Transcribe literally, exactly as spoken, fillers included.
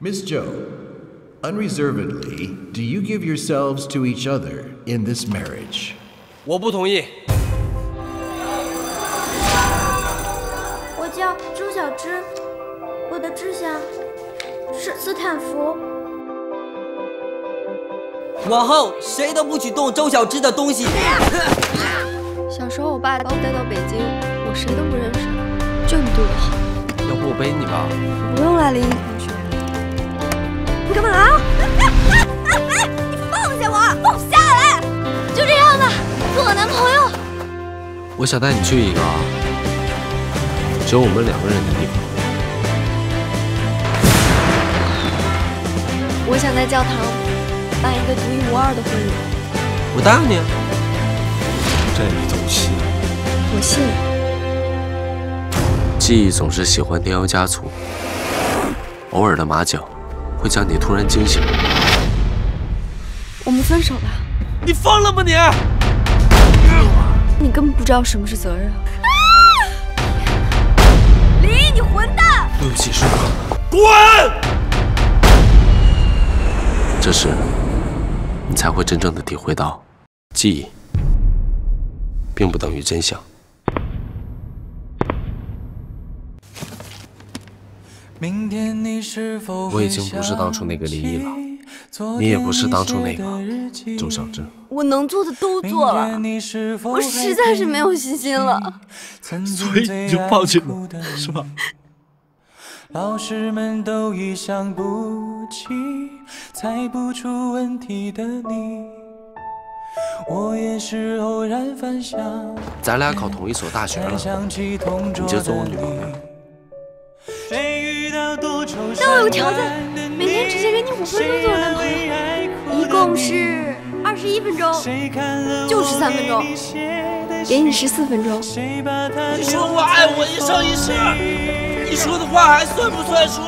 Miss Zhou, unreservedly, do you give yourselves to each other in this marriage? 我不同意。我叫周小栀，我的志向是斯坦福。往后谁都不许动周小栀的东西。小时候我爸把我带到北京，我谁都不认识，就你对我好。要不我背你吧？不用了，林。你干嘛啊？你放下我，放下来！就这样吧，做我男朋友。我想带你去一个啊，只有我们两个人的地方。我想在教堂办一个独一无二的婚礼。我答应你。 这你总信？我信。记忆总是喜欢添油加醋，偶尔的马脚会将你突然惊醒。我们分手吧。你疯了吗你？你根本不知道什么是责任。啊！林，你混蛋！对不起，是我。滚！这时，你才会真正的体会到记忆。 并不等于真相。我已经不是当初那个离异了，你也不是当初那个周小栀。我能做的都做了，我实在是没有信心了，所以你就放弃了，是吧？老师们都已想不起，猜不出问题的你。 我也是偶然翻箱，咱俩考同一所大学了，你就做我女朋友。但我有条件，每天只限给你五分钟做我男朋友，一共是二十一分钟，就十三分钟，给你十四分钟。你说我爱我一生一世，你说的话还算不算数？